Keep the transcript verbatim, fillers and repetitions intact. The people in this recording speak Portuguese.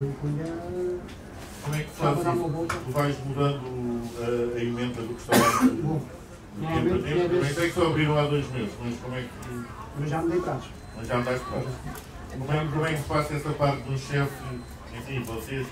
Tu vais mudando a emenda do que estava no tempo. Também sei que só abriram há dois meses, mas como é que... Mas já me dei prazo. Mas já me dei prazo. Como é que se passa essa parte do chefe, enfim, vocês...